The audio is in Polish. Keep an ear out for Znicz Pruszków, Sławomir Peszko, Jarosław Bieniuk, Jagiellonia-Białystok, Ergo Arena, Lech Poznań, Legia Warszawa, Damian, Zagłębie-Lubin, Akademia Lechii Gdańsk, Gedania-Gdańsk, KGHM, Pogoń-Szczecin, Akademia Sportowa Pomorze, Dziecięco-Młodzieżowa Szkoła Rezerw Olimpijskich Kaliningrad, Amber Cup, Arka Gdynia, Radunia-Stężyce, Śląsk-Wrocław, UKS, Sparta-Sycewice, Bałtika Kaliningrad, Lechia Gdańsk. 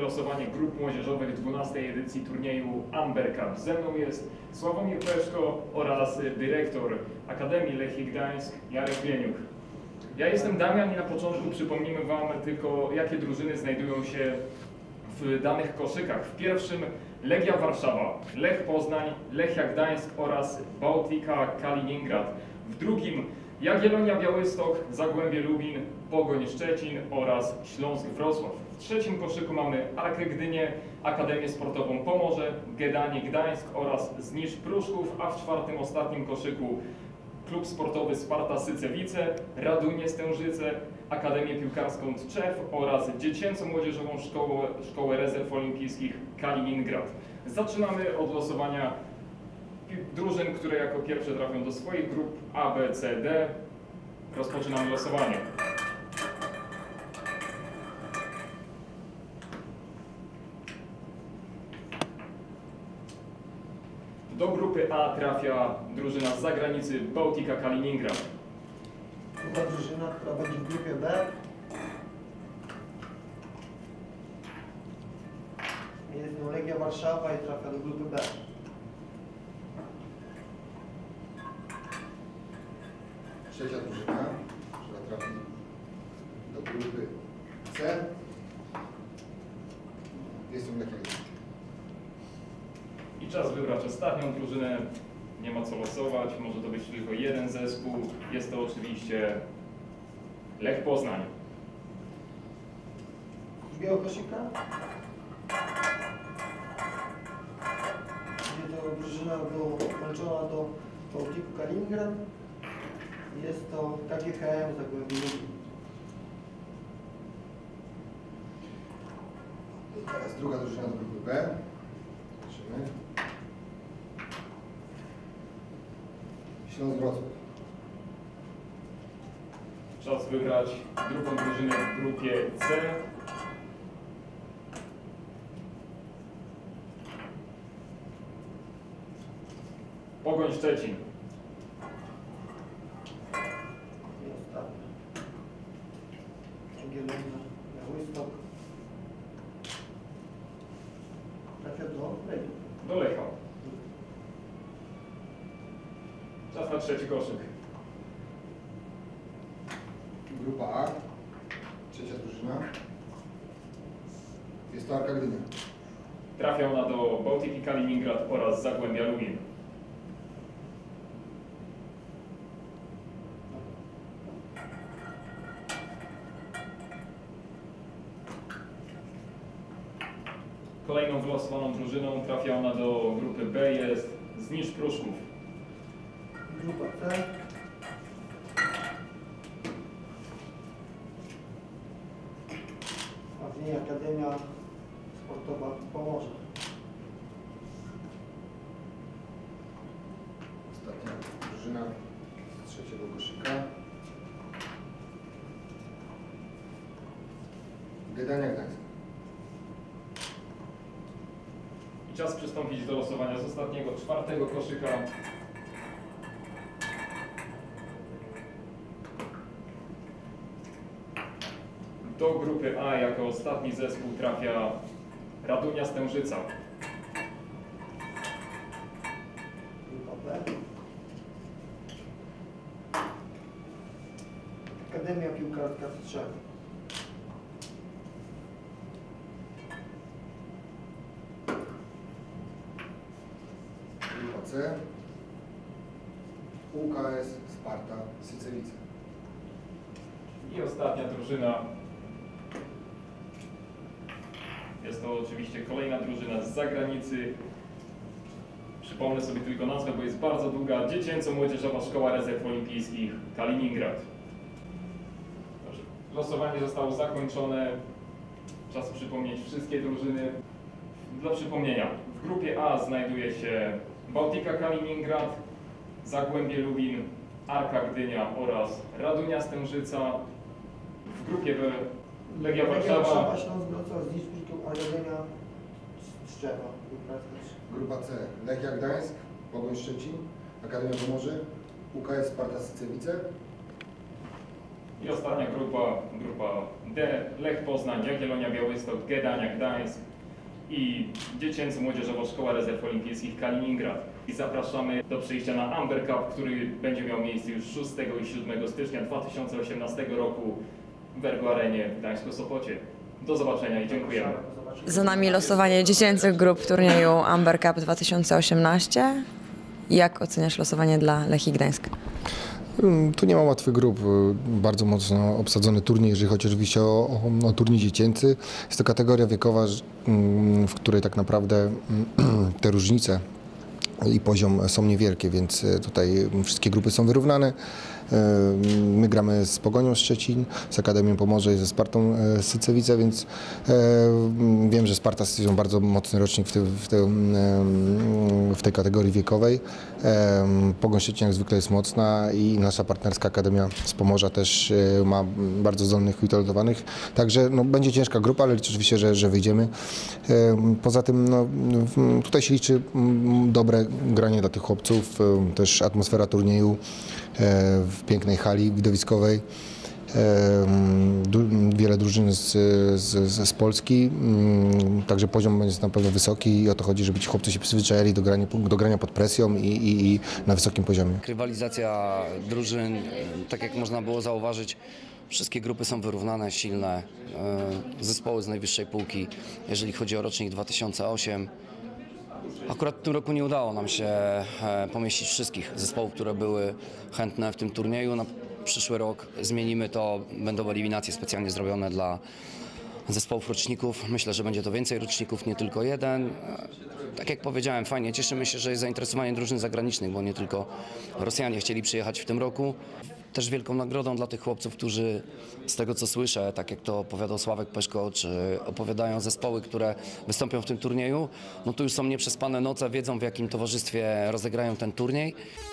losowanie grup młodzieżowych 12. edycji turnieju Amber Cup. Ze mną jest Sławomir Peszko oraz dyrektor Akademii Lechii Gdańsk Jarosław Bieniuk. Ja jestem Damian i na początku przypomnimy Wam tylko, jakie drużyny znajdują się w danych koszykach. W pierwszym Legia Warszawa, Lech Poznań, Lechia Gdańsk oraz Bałtika Kaliningrad. W drugim Jagiellonia-Białystok, Zagłębie-Lubin, Pogoń-Szczecin oraz Śląsk-Wrocław. W trzecim koszyku mamy Arkę Gdynię, Akademię Sportową Pomorze, Gedanie-Gdańsk oraz Znicz Pruszków, a w czwartym, ostatnim koszyku Klub Sportowy Sparta-Sycewice, Radunię-Stężyce, Akademię Piłkarską Tczew oraz Dziecięco-Młodzieżową Szkołę Rezerw Olimpijskich Kaliningrad. Zaczynamy od losowania drużyn, które jako pierwsze trafią do swoich grup A, B, C, D. Rozpoczynamy losowanie. Do grupy A trafia drużyna z zagranicy Bałtika Kaliningrad. To ta drużyna, która będzie w grupie B, jest nią Legia Warszawa i trafia do grupy B. Trzecia drużyna, która trafi do grupy C, jest nią Lechia Gdańsk. I czas wybrać ostatnią drużynę. Nie ma co losować, może to być tylko jeden zespół. Jest to oczywiście Lech Poznań. Z białego koszyka? Gdzie to drużyna dołączona do Bałtiku Kaliningrad? Jest to KGHM Zagłębie-Lubin. Teraz druga drużyna do grupy B. Zobaczymy. Śląsk-Wrocław. Czas wybrać drugą drużynę w grupie C. Pogoń-Szczecin. Jagiellonia-Białystok. Trafia do Lecha. Czas na trzeci koszyk. Grupa A. Trzecia drużyna. Jest to Arka Gdynia. Trafia ona do Bałtyki Kaliningrad oraz Zagłębia Lubin. Kolejną wylosowaną drużyną trafia ona do grupy B, jest Znicz Pruszków. Grupa C. A w niej Akademia Sportowa Pomorze. Ostatnia drużyna z trzeciego koszyka. Gedanie-Gdańsk. Czas przystąpić do losowania z ostatniego, czwartego koszyka. Do grupy A jako ostatni zespół trafia Radunia-Stężyca. Akademia Piłkarska Tczew. UKS Sparta-Sycewice. I ostatnia drużyna. Jest to oczywiście kolejna drużyna z zagranicy. Przypomnę sobie tylko nazwę, bo jest bardzo długa. Dziecięco-Młodzieżowa Szkoła Rezerw Olimpijskich Kaliningrad. Dobrze. Losowanie zostało zakończone. Czas przypomnieć wszystkie drużyny. Dla przypomnienia, w grupie A znajduje się Bałtika Kaliningrad, Zagłębie Lubin, Arka Gdynia oraz Radunia-Stężyca. W grupie B Legia Warszawa, Śląsk-Wrocław, Znicz Pruszków, Jagiellonia-Białystok. Grupa C Lechia Gdańsk, Pogoń-Szczecin, Akademia Pomorze, UKS Sparta-Sycewice. I ostatnia grupa, grupa D, Lech Poznań, Jagiellonia-Białystok, Gedania-Gdańsk i Dziecięco-Młodzieżowa Szkoła Rezerw Olimpijskich Kaliningrad. I zapraszamy do przyjścia na Amber Cup, który będzie miał miejsce już 6 i 7 stycznia 2018 roku w Ergo Arenie w Gdańsku-Sopocie. Do zobaczenia i dziękujemy. Za nami losowanie dziecięcych grup w turnieju Amber Cup 2018. Jak oceniasz losowanie dla Lechii Gdańsk? Tu nie ma łatwych grup, bardzo mocno obsadzony turniej, jeżeli chodzi oczywiście o turniej dziecięcy. Jest to kategoria wiekowa, w której tak naprawdę te różnice i poziom są niewielkie, więc tutaj wszystkie grupy są wyrównane. My gramy z Pogonią Szczecin, z Akademią Pomorze i ze Spartą-Sycewice, więc wiem, że Sparta-Sycewice są bardzo mocny rocznik w tej kategorii wiekowej. Pogoń Szczecin jak zwykle jest mocna i nasza partnerska Akademia z Pomorza też ma bardzo zdolnych i talentowanych. Także no, będzie ciężka grupa, ale liczę oczywiście, że wyjdziemy. Poza tym no, tutaj się liczy dobre granie dla tych chłopców, też atmosfera turnieju w pięknej hali widowiskowej. Wiele drużyn z Polski, także poziom jest na pewno wysoki i o to chodzi, żeby ci chłopcy się przyzwyczajali do grania pod presją i na wysokim poziomie. Rywalizacja drużyn, tak jak można było zauważyć, wszystkie grupy są wyrównane, silne, zespoły z najwyższej półki, jeżeli chodzi o rocznik 2008. Akurat w tym roku nie udało nam się pomieścić wszystkich zespołów, które były chętne w tym turnieju. Na przyszły rok zmienimy to, będą eliminacje specjalnie zrobione dla zespołów roczników. Myślę, że będzie to więcej roczników, nie tylko jeden. Tak jak powiedziałem, fajnie, cieszymy się, że jest zainteresowanie drużyn zagranicznych, bo nie tylko Rosjanie chcieli przyjechać w tym roku. Też wielką nagrodą dla tych chłopców, którzy z tego co słyszę, tak jak to opowiadał Sławek Peszko, czy opowiadają zespoły, które wystąpią w tym turnieju, no to już są nieprzespane noce, wiedzą w jakim towarzystwie rozegrają ten turniej.